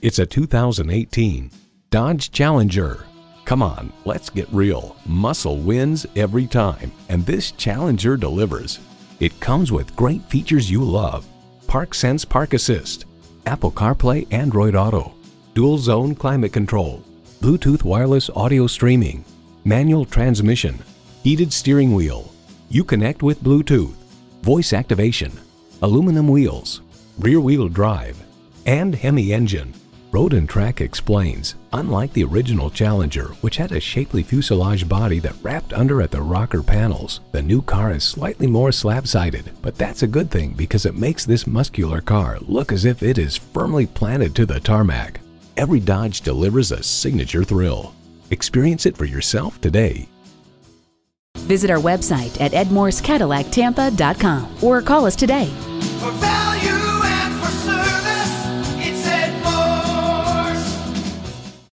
It's a 2018 Dodge Challenger. Come on, let's get real. Muscle wins every time, and this Challenger delivers. It comes with great features you love. ParkSense Park Assist, Apple CarPlay Android Auto, Dual Zone Climate Control, Bluetooth Wireless Audio Streaming, Manual Transmission, Heated Steering Wheel, Uconnect with Bluetooth, Voice Activation, Aluminum Wheels, Rear Wheel Drive, and Hemi Engine. Road and Track explains, unlike the original Challenger, which had a shapely fuselage body that wrapped under at the rocker panels, the new car is slightly more slab-sided, but that's a good thing because it makes this muscular car look as if it is firmly planted to the tarmac. Every Dodge delivers a signature thrill. Experience it for yourself today. Visit our website at edmorsecadillactampa.com or call us today.